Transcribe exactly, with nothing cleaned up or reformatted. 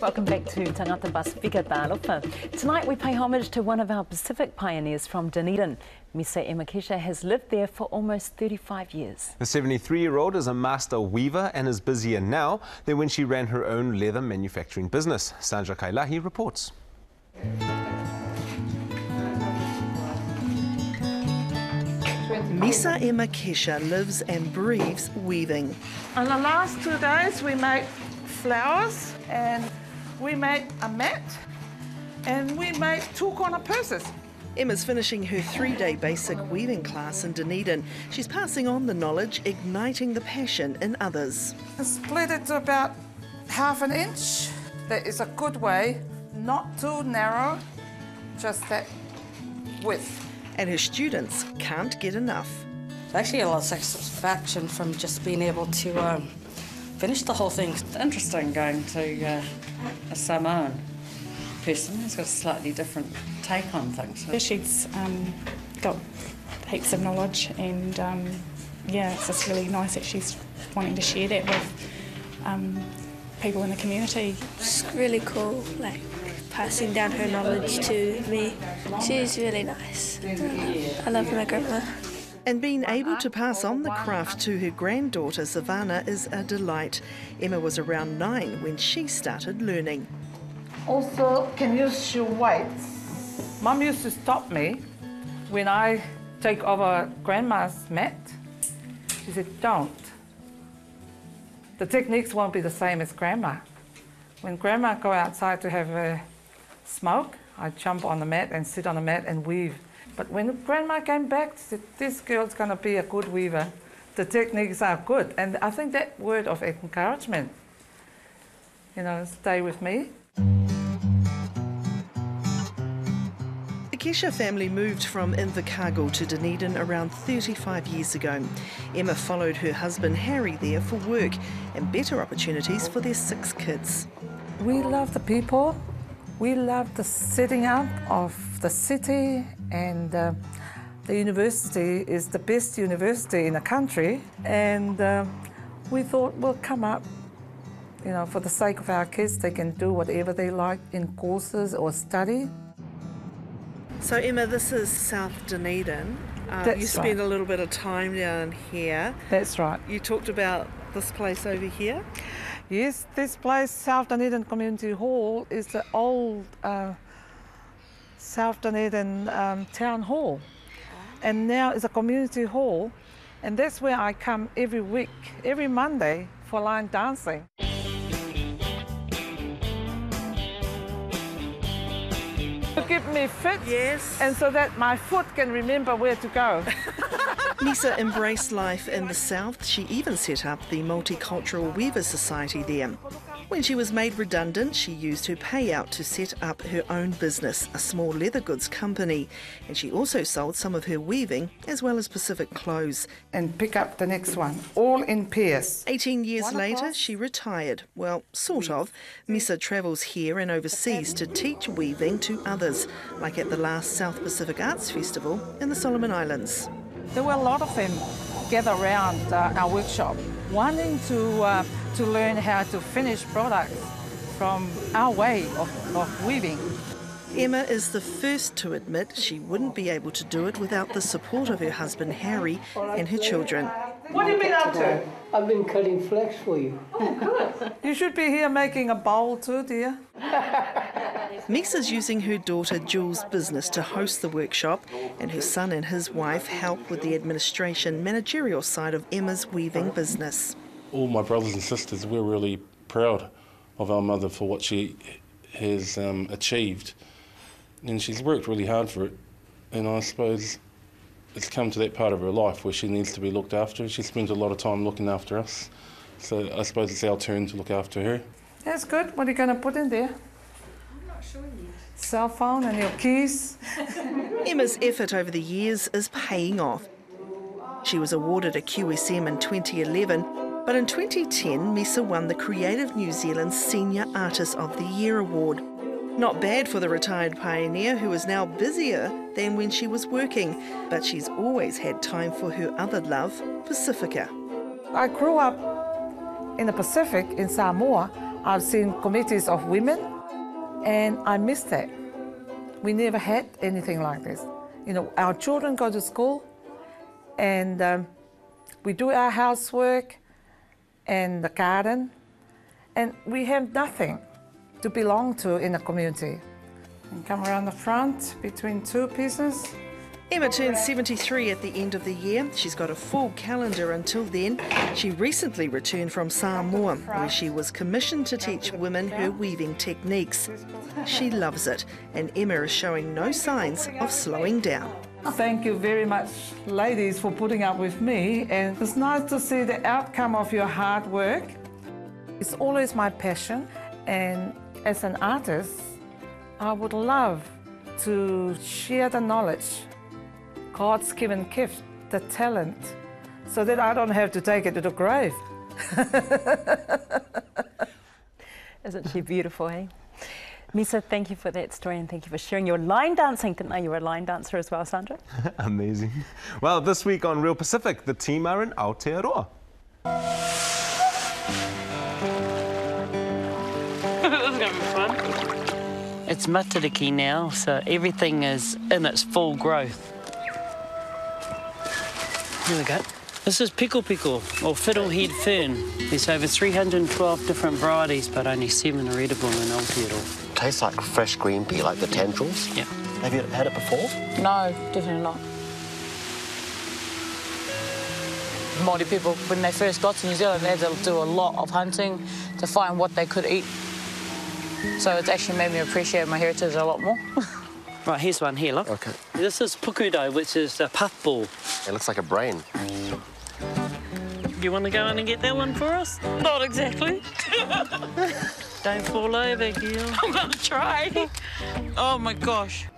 Welcome back to Tangata Pasifika Tālofa. Tonight we pay homage to one of our Pacific pioneers from Dunedin. Misa Emma Kesha has lived there for almost thirty-five years. The seventy-three-year-old is a master weaver and is busier now than when she ran her own leather manufacturing business. Sandra Kailahi reports. Misa Emma Kesha lives and breathes weaving. On the last two days we make flowers and we make a mat and we make two corner purses. Emma's finishing her three-day basic weaving class in Dunedin. She's passing on the knowledge, igniting the passion in others. I split it to about half an inch. That is a good way, not too narrow, just that width. And her students can't get enough. There's actually a lot of satisfaction from just being able to uh, finish the whole thing. It's interesting going to uh, a Samoan person who's got a slightly different take on things. She's um, got heaps of knowledge and, um, yeah, it's just really nice that she's wanting to share that with um, people in the community. It's really cool, like, passing down her knowledge to me. She's really nice. I love my grandma. And being able to pass on the craft to her granddaughter, Savannah, is a delight. Emma was around nine when she started learning. Also, can use your weights. Mum used to stop me when I take over Grandma's mat. She said, don't. The techniques won't be the same as Grandma. When Grandma go outside to have a smoke, I jump on the mat and sit on the mat and weave. But when Grandma came back, she said, this girl's going to be a good weaver. The techniques are good. And I think that word of encouragement, you know, stay with me. The Kesha family moved from Invercargill to Dunedin around thirty-five years ago. Emma followed her husband Harry there for work and better opportunities for their six kids. We love the people. We love the setting up of the city, and uh, the university is the best university in the country, and uh, we thought we'll come up, you know, for the sake of our kids, they can do whatever they like in courses or study. So Emma, this is South Dunedin. Um, you spent right. a little bit of time down here. That's right. You talked about this place over here. Yes, this place, South Dunedin Community Hall, is the old uh, South Dunedin um, Town Hall, and now it's a community hall, and that's where I come every week, every Monday, for line dancing. To keep me fit, yes, and so that my foot can remember where to go. Misa embraced life in the South. She even set up the Multicultural Weaver Society there. When she was made redundant, she used her payout to set up her own business, a small leather goods company. And she also sold some of her weaving as well as Pacific clothes. And pick up the next one, all in pairs. eighteen years later, she retired. Well, sort of. Misa travels here and overseas to teach weaving to others, like at the last South Pacific Arts Festival in the Solomon Islands. There were a lot of them gather around uh, our workshop, wanting to, uh, to learn how to finish products from our way of, of weaving. Emma is the first to admit she wouldn't be able to do it without the support of her husband Harry and her children. What have you been up to? I've been cutting flax for you. Oh, good. You should be here making a bowl too, dear. Misa's using her daughter Jules' business to host the workshop, and her son and his wife help with the administration, managerial side of Emma's weaving business. All my brothers and sisters, we're really proud of our mother for what she has um, achieved, and she's worked really hard for it, and I suppose it's come to that part of her life where she needs to be looked after. She spends a lot of time looking after us, so I suppose it's our turn to look after her. That's good. What are you going to put in there? I'm not sure yet. Cell phone and your keys. Emma's effort over the years is paying off. She was awarded a Q S M in twenty eleven, but in twenty ten, Misa won the Creative New Zealand Senior Artist of the Year Award. Not bad for the retired pioneer who is now busier than when she was working, but she's always had time for her other love, Pasifika. I grew up in the Pacific, in Samoa. I've seen committees of women, and I miss that. We never had anything like this. You know, our children go to school, and um, we do our housework and the garden, and we have nothing to belong to in the community. And come around the front between two pieces. Emma turns seventy-three at the end of the year. She's got a full calendar until then. She recently returned from Samoa, where she was commissioned to teach women her weaving techniques. She loves it, and Emma is showing no signs of slowing down. Thank you very much, ladies, for putting up with me, and it's nice to see the outcome of your hard work. It's always my passion, and as an artist, I would love to share the knowledge, God's given gift, the talent, so that I don't have to take it to the grave. Isn't she beautiful, eh? Misa, thank you for that story, and thank you for sharing your line dancing. Didn't know you were a line dancer as well, Sandra. Amazing. Well, this week on Real Pacific, the team are in Aotearoa. This is going to be fun. It's Matariki now, so everything is in its full growth. Here we go. This is piko piko, or fiddlehead fern. There's over three hundred twelve different varieties, but only seven are edible in Aotearoa. Tastes like fresh green pea, like the tendrils. Yeah. Have you had it before? No, definitely not. Māori people, when they first got to New Zealand, they had to do a lot of hunting to find what they could eat. So it's actually made me appreciate my heritage a lot more. Right, here's one here, look. Okay. This is pukudo, which is a puffball. It looks like a brain. You want to go in and get that one for us? Not exactly. Don't fall over, girl. I'm going to try. Oh, my gosh.